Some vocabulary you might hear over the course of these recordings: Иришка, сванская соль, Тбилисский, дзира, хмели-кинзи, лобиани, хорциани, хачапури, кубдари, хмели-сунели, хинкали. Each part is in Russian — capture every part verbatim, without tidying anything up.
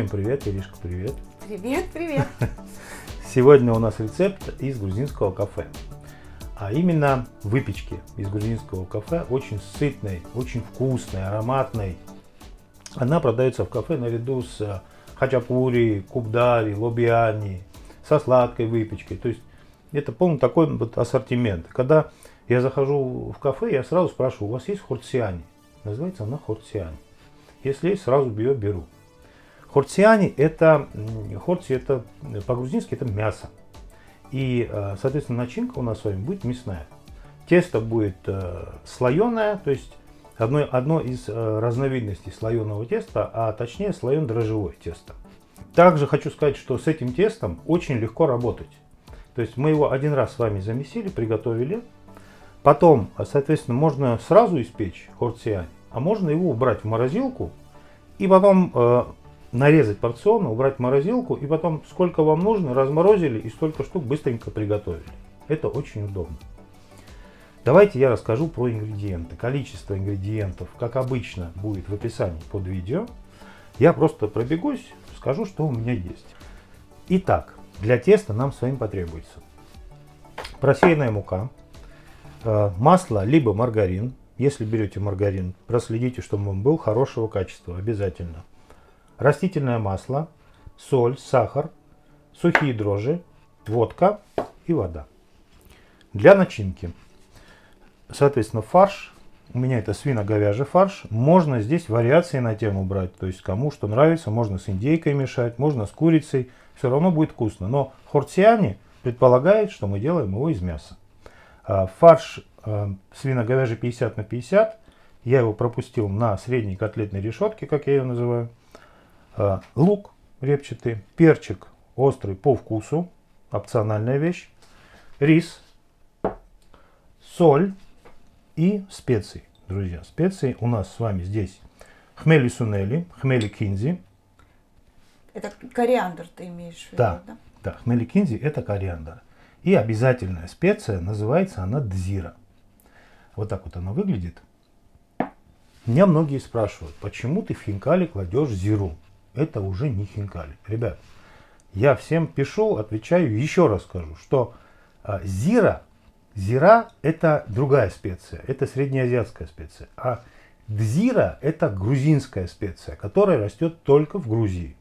Всем привет, Иришка, привет. Привет, привет. Сегодня у нас рецепт из грузинского кафе, а именно выпечки из грузинского кафе, очень сытной, очень вкусной, ароматной. Она продается в кафе наряду с хачапури, кубдари, лобиани, со сладкой выпечкой. То есть это полный такой вот ассортимент. Когда я захожу в кафе, я сразу спрашиваю: у вас есть хорциани? Называется она хорциани. Если есть, сразу ее беру. Хорциани это, хорци это по-грузински это мясо. И, соответственно, начинка у нас с вами будет мясная. Тесто будет слоеное, то есть одно, одно из разновидностей слоеного теста, а точнее слоен дрожжевое тесто. Также хочу сказать, что с этим тестом очень легко работать. То есть мы его один раз с вами замесили, приготовили. Потом, соответственно, можно сразу испечь хорциани, а можно его убрать в морозилку и потом э, нарезать порционно, убрать в морозилку и потом сколько вам нужно, разморозили и столько штук быстренько приготовили. Это очень удобно. Давайте я расскажу про ингредиенты. Количество ингредиентов, как обычно, будет в описании под видео. Я просто пробегусь, скажу, что у меня есть. Итак, для теста нам с вами потребуется просеянная мука, масло либо маргарин. Если берете маргарин, проследите, чтобы он был хорошего качества обязательно. Растительное масло, соль, сахар, сухие дрожжи, водка и вода. Для начинки, соответственно, фарш. У меня это свино-говяжий фарш. Можно здесь вариации на тему брать. То есть кому что нравится, можно с индейкой мешать, можно с курицей. Все равно будет вкусно. Но хорциани предполагает, что мы делаем его из мяса. Фарш свино-говяжий пятьдесят на пятьдесят. Я его пропустил на средней котлетной решетке, как я ее называю. Лук репчатый, перчик острый по вкусу, опциональная вещь, рис, соль и специи. Друзья, специи у нас с вами здесь хмели-сунели, хмели-кинзи. Это кориандр ты имеешь в виду, да? Да, да, хмели-кинзи это кориандр. И обязательная специя, называется она дзира. Вот так вот она выглядит. Меня многие спрашивают, почему ты в хинкали кладешь зиру? Это уже не хинкали. Ребят, я всем пишу, отвечаю, еще раз скажу, что зира, зира это другая специя, это среднеазиатская специя. А дзира это грузинская специя, которая растет только в Грузии.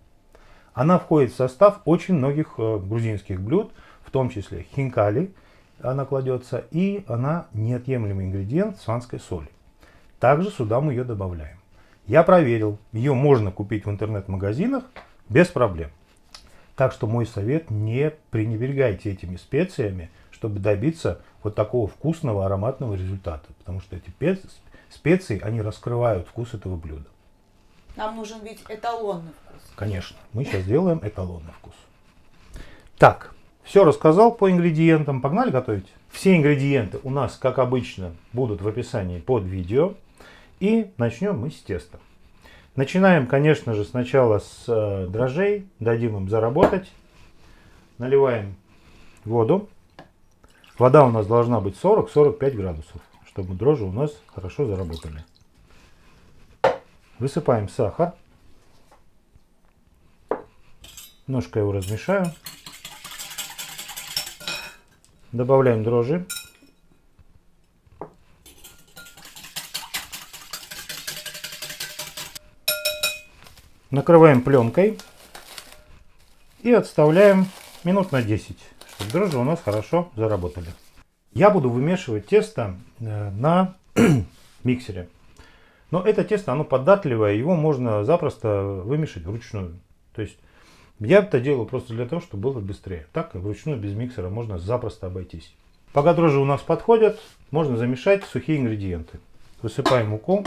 Она входит в состав очень многих грузинских блюд, в том числе хинкали, она кладется, и она неотъемлемый ингредиент сванской соли. Также сюда мы ее добавляем. Я проверил, ее можно купить в интернет-магазинах без проблем. Так что мой совет, не пренебрегайте этими специями, чтобы добиться вот такого вкусного, ароматного результата. Потому что эти специи, они раскрывают вкус этого блюда. Нам нужен ведь эталонный вкус. Конечно, мы сейчас делаем эталонный вкус. Так, все рассказал по ингредиентам. Погнали готовить. Все ингредиенты у нас, как обычно, будут в описании под видео. И начнем мы с теста. Начинаем, конечно же, сначала с дрожжей. Дадим им заработать. Наливаем воду. Вода у нас должна быть сорок-сорок пять градусов, чтобы дрожжи у нас хорошо заработали. Высыпаем сахар. Немножко его размешаю. Добавляем дрожжи. Накрываем пленкой и отставляем минут на десять, чтобы дрожжи у нас хорошо заработали. Я буду вымешивать тесто на миксере. Но это тесто, оно податливое, его можно запросто вымешать вручную. То есть я это делаю просто для того, чтобы было быстрее. Так вручную без миксера можно запросто обойтись. Пока дрожжи у нас подходят, можно замешать сухие ингредиенты. Высыпаем муку.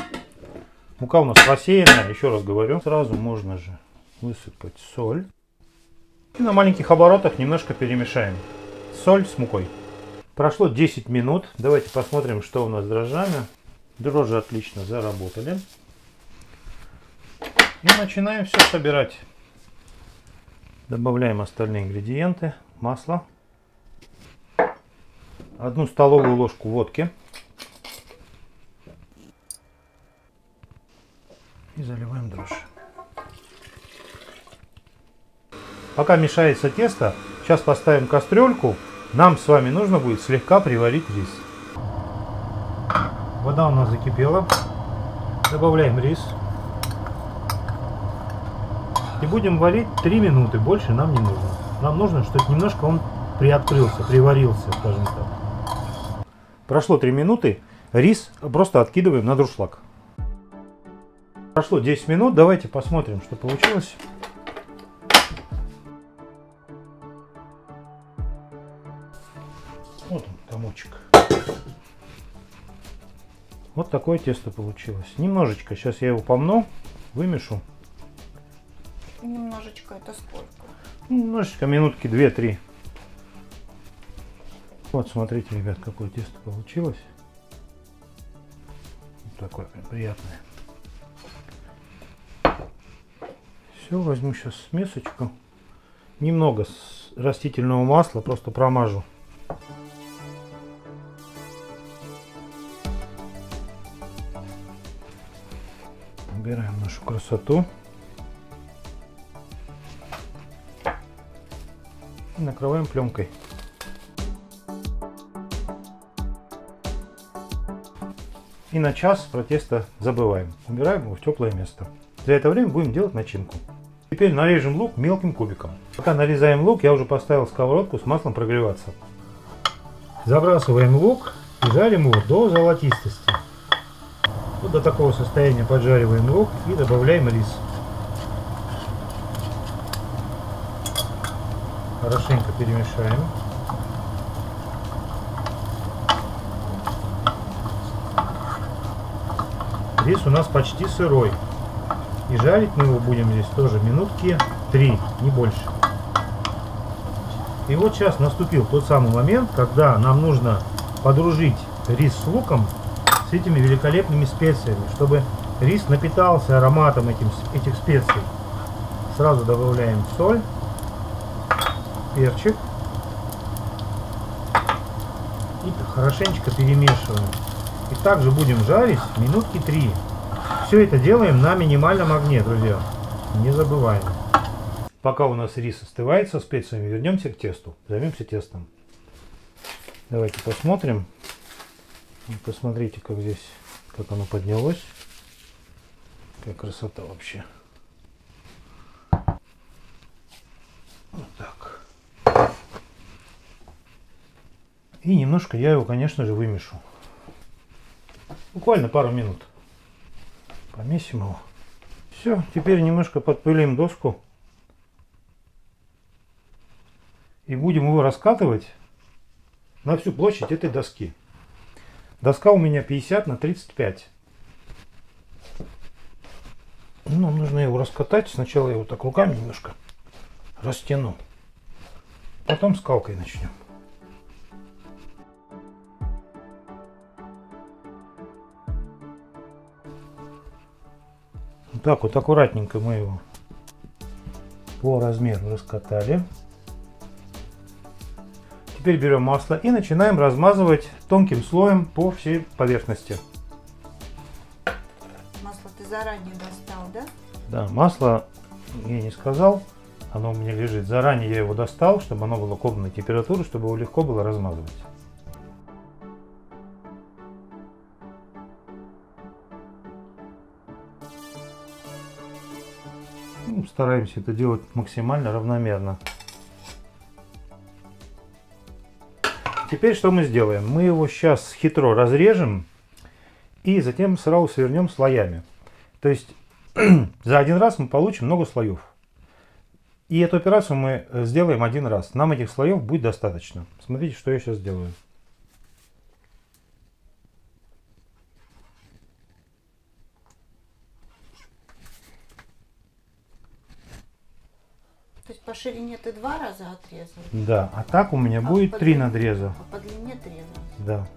Мука у нас просеянная, еще раз говорю. Сразу можно же высыпать соль. И на маленьких оборотах немножко перемешаем соль с мукой. Прошло десять минут. Давайте посмотрим, что у нас с дрожжами. Дрожжи отлично заработали. И начинаем все собирать. Добавляем остальные ингредиенты. Масло. Одну столовую ложку водки. И заливаем дрожжи. Пока мешается тесто, сейчас поставим кастрюльку. Нам с вами нужно будет слегка приварить рис. Вода у нас закипела. Добавляем рис. И будем варить три минуты. Больше нам не нужно. Нам нужно, чтобы немножко он приоткрылся, приварился, скажем так. Прошло три минуты. Рис просто откидываем на дуршлаг. Прошло десять минут. Давайте посмотрим, что получилось. Вот он, комочек. Вот такое тесто получилось. Немножечко. Сейчас я его помну, вымешу. Немножечко это сколько? Немножечко, минутки две-три. Вот, смотрите, ребят, какое тесто получилось. Вот такое прям приятное. Все, возьму сейчас смесочку. Немного растительного масла просто промажу. Убираем нашу красоту. И накрываем пленкой. И на час про тесто забываем. Убираем его в теплое место. За это время будем делать начинку. Теперь нарежем лук мелким кубиком. Пока нарезаем лук, я уже поставил сковородку с маслом прогреваться. Забрасываем лук и жарим его до золотистости. Вот до такого состояния поджариваем лук и добавляем рис. Хорошенько перемешаем. Рис у нас почти сырой. И жарить мы его будем здесь тоже минутки три, не больше. И вот сейчас наступил тот самый момент, когда нам нужно подружить рис с луком, с этими великолепными специями, чтобы рис напитался ароматом этим, этих специй. Сразу добавляем соль, перчик и хорошенечко перемешиваем. И также будем жарить минутки три. Все это делаем на минимальном огне, друзья, не забываем. Пока у нас рис остывает со специями, вернемся к тесту, займемся тестом. Давайте посмотрим. Посмотрите, как здесь, как оно поднялось. Какая красота вообще. Вот так. И немножко я его, конечно же, вымешу. Буквально пару минут. Помесим его. Все, теперь немножко подпылим доску. И будем его раскатывать на всю площадь этой доски. Доска у меня пятьдесят на тридцать пять. Нам нужно его раскатать. Сначала я его так руками немножко растяну. Потом скалкой начнем. Вот так вот аккуратненько мы его по размеру раскатали. Теперь берем масло и начинаем размазывать тонким слоем по всей поверхности. Масло ты заранее достал, да? Да, масло я не сказал, оно у меня лежит. Заранее я его достал, чтобы оно было комнатной температуры, чтобы его легко было размазывать. Ну, стараемся это делать максимально равномерно. Теперь что мы сделаем? Мы его сейчас хитро разрежем и затем сразу свернем слоями. То есть за один раз мы получим много слоев. И эту операцию мы сделаем один раз. Нам этих слоев будет достаточно. Смотрите, что я сейчас делаю. То есть по ширине ты два раза отрезал? Да, а так у меня а будет три надреза. А по длине три раза? Да.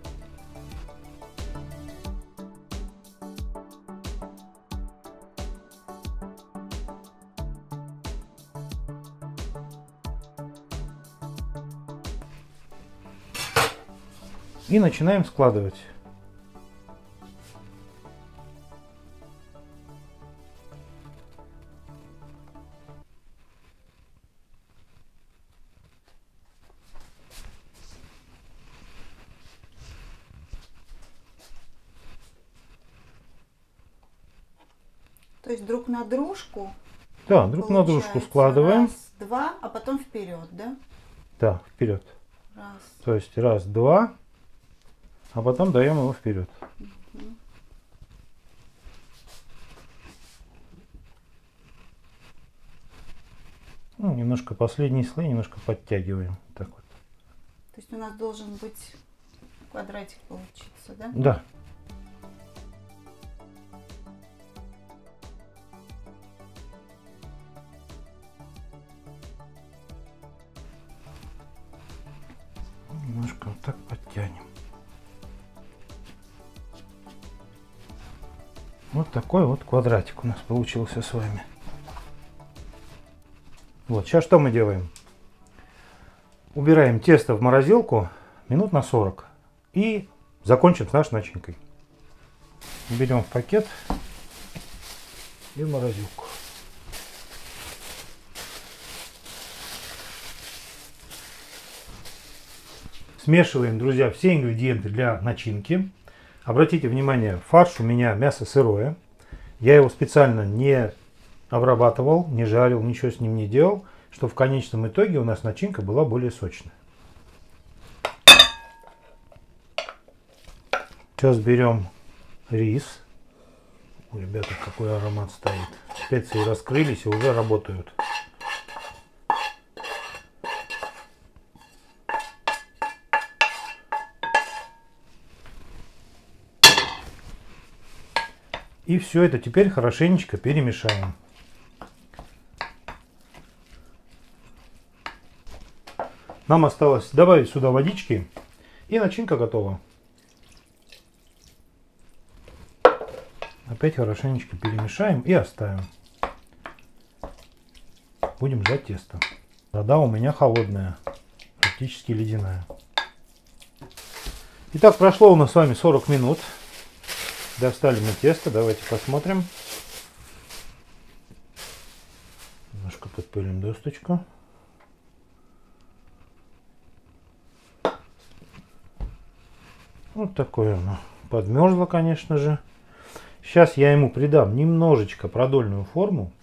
И начинаем складывать. есть друг на дружку. Да, друг на дружку складываем. Раз, два, а потом вперед, да? Да, вперед. Раз. То есть раз, два, а потом даем его вперед. Угу. Ну, немножко последний слой, немножко подтягиваем. Так вот. То есть у нас должен быть квадратик получиться, да? Да. Немножко вот так подтянем. Вот такой вот квадратик у нас получился с вами. Вот, сейчас что мы делаем? Убираем тесто в морозилку минут на сорок. И закончим с нашей начинкой. Берем в пакет и в морозилку. Смешиваем, друзья, все ингредиенты для начинки. Обратите внимание, фарш у меня мясо сырое. Я его специально не обрабатывал, не жарил, ничего с ним не делал, чтобы в конечном итоге у нас начинка была более сочная. Сейчас берем рис. У ребята какой аромат стоит. Специи раскрылись и уже работают. И все это теперь хорошенечко перемешаем. Нам осталось добавить сюда водички, и начинка готова. Опять хорошенечко перемешаем и оставим. Будем ждать тесто. Вода у меня холодная, практически ледяная. Итак, прошло у нас с вами сорок минут. Достали мы тесто, давайте посмотрим. Немножко подпылим досточку. Вот такое оно. Подмерзло, конечно же. Сейчас я ему придам немножечко продольную форму.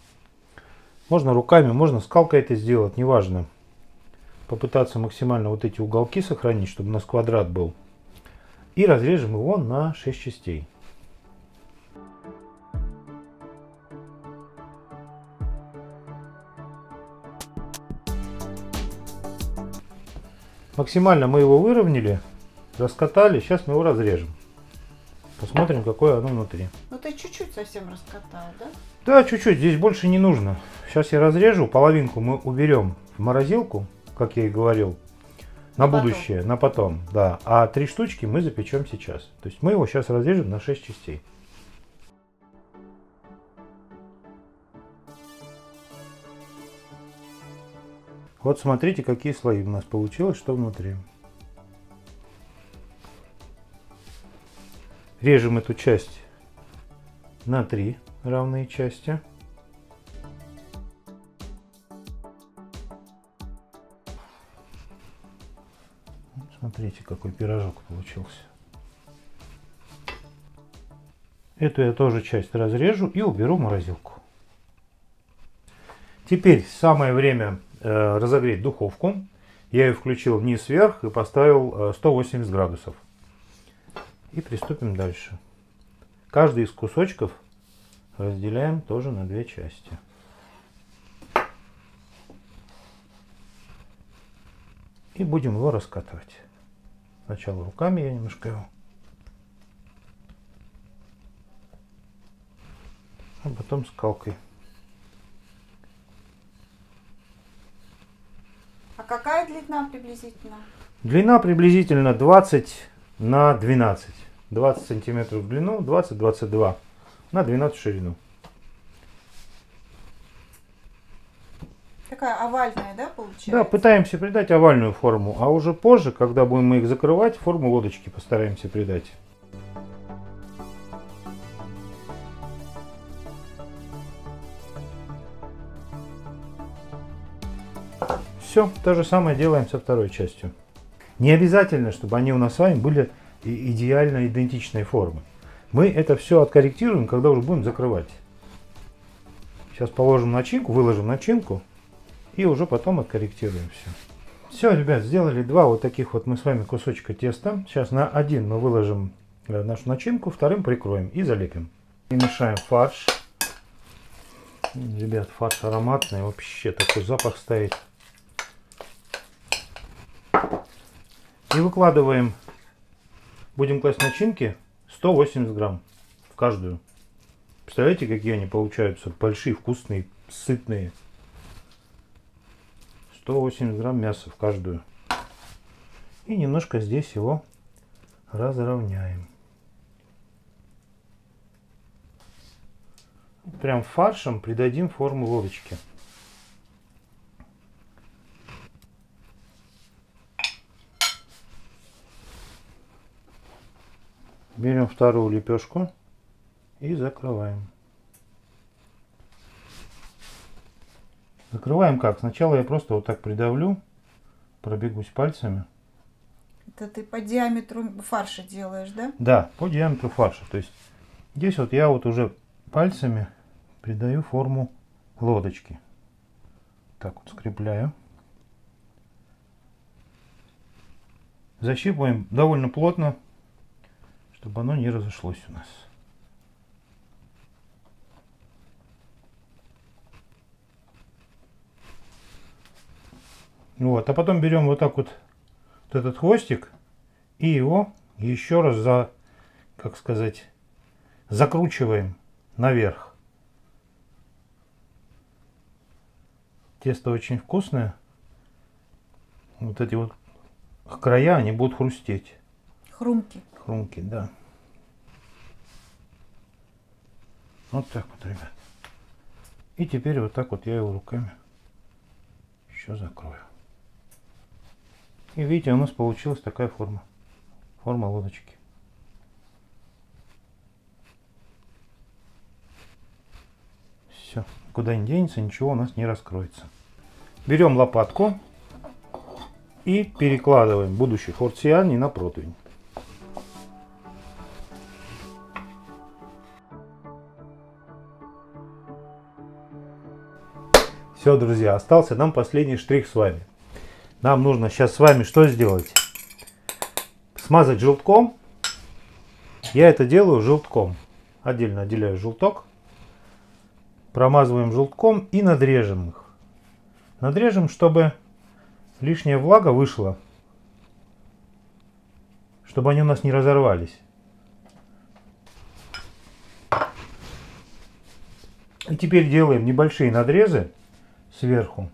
Можно руками, можно скалкой это сделать, неважно. Попытаться максимально вот эти уголки сохранить, чтобы у нас квадрат был. И разрежем его на шесть частей. Максимально мы его выровняли, раскатали. Сейчас мы его разрежем. Посмотрим, какое оно внутри. Ну ты чуть-чуть совсем раскатал, да? Да, чуть-чуть. Здесь больше не нужно. Сейчас я разрежу. Половинку мы уберем в морозилку, как я и говорил, на потом. будущее, на потом. Да. А три штучки мы запечем сейчас. То есть мы его сейчас разрежем на шесть частей. Вот смотрите, какие слои у нас получилось, что внутри. Режем эту часть на три равные части. Смотрите, какой пирожок получился. Эту я тоже часть разрежу и уберу в морозилку. Теперь самое время разогреть духовку. Я ее включил вниз вверх и поставил сто восемьдесят градусов. И приступим дальше. Каждый из кусочков разделяем тоже на две части. И будем его раскатывать. Сначала руками я немножко его. А потом скалкой. А какая длина приблизительно? Длина приблизительно двадцать на двенадцать. двадцать сантиметров в длину, двадцать-двадцать два на двенадцать в ширину. Такая овальная, да, получается? Да, пытаемся придать овальную форму, а уже позже, когда будем мы их закрывать, форму лодочки постараемся придать. Все, то же самое делаем со второй частью. Не обязательно, чтобы они у нас с вами были идеально идентичной формы. Мы это все откорректируем, когда уже будем закрывать. Сейчас положим начинку, выложим начинку и уже потом откорректируем все. Все, ребят, сделали два вот таких вот мы с вами кусочка теста. Сейчас на один мы выложим нашу начинку, вторым прикроем и залепим. И мешаем фарш. Ребят, фарш ароматный, вообще такой запах стоит. И выкладываем, будем класть начинки сто восемьдесят грамм в каждую. Представляете, какие они получаются? Большие, вкусные, сытные. сто восемьдесят грамм мяса в каждую. И немножко здесь его разровняем. Прям фаршем придадим форму лодочки. Берем вторую лепешку и закрываем. Закрываем как? Сначала я просто вот так придавлю, пробегусь пальцами. Это ты по диаметру фарша делаешь, да? Да, по диаметру фарша. То есть здесь вот я вот уже пальцами придаю форму лодочки. Так вот скрепляю. Защипываем довольно плотно, чтобы оно не разошлось у нас. Вот, а потом берем вот так вот, вот этот хвостик и его еще раз за, как сказать, закручиваем наверх. Тесто очень вкусное. Вот эти вот края, они будут хрустеть. Хрумки. Хрумки, да. Вот так вот, ребят. И теперь вот так вот я его руками еще закрою. И видите, у нас получилась такая форма. Форма лодочки. Все. Куда ни денется, ничего у нас не раскроется. Берем лопатку и перекладываем будущий хорциани на противень. Все, друзья, остался нам последний штрих с вами. Нам нужно сейчас с вами что сделать? Смазать желтком. Я это делаю желтком. Отдельно отделяю желток. Промазываем желтком и надрежем их. Надрежем, чтобы лишняя влага вышла. Чтобы они у нас не разорвались. И теперь делаем небольшие надрезы сверху.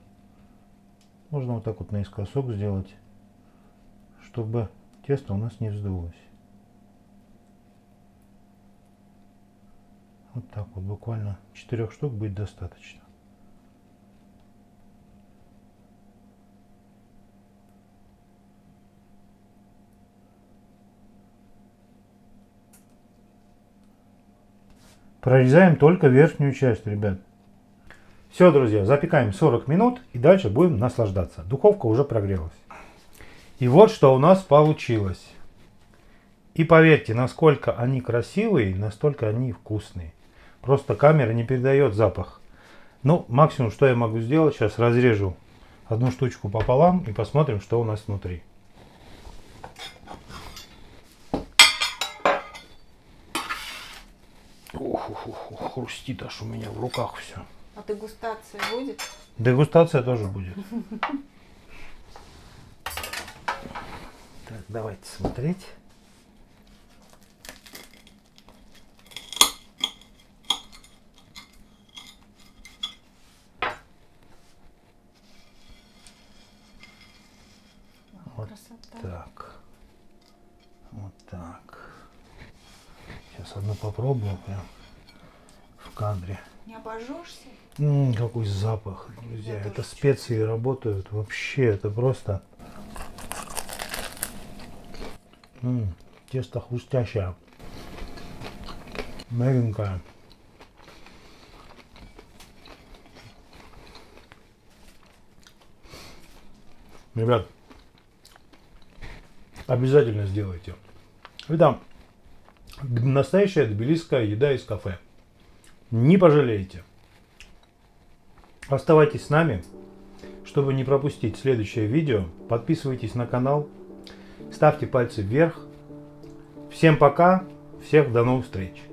Можно вот так вот наискосок сделать, чтобы тесто у нас не вздулось. Вот так вот, буквально четырех штук будет достаточно. Прорезаем только верхнюю часть, ребят. Все, друзья, запекаем сорок минут и дальше будем наслаждаться. Духовка уже прогрелась. И вот что у нас получилось. И поверьте, насколько они красивые, настолько они вкусные. Просто камера не передает запах. Ну, максимум, что я могу сделать, сейчас разрежу одну штучку пополам и посмотрим, что у нас внутри. Ух, ух, ух, хрустит аж у меня в руках все. А дегустация будет? Дегустация тоже будет. Так, давайте смотреть. Вот так. Вот так. Сейчас одну попробую прям в кадре. Не обожжешься? М-м, какой запах, друзья. Я это специи чувствую. Работают вообще. Это просто... М-м, тесто хрустящее. Мягенькое. Ребят, обязательно сделайте. Это настоящая тбилисская еда из кафе. Не пожалеете. Оставайтесь с нами, чтобы не пропустить следующее видео. Подписывайтесь на канал, ставьте пальцы вверх. Всем пока, всех до новых встреч.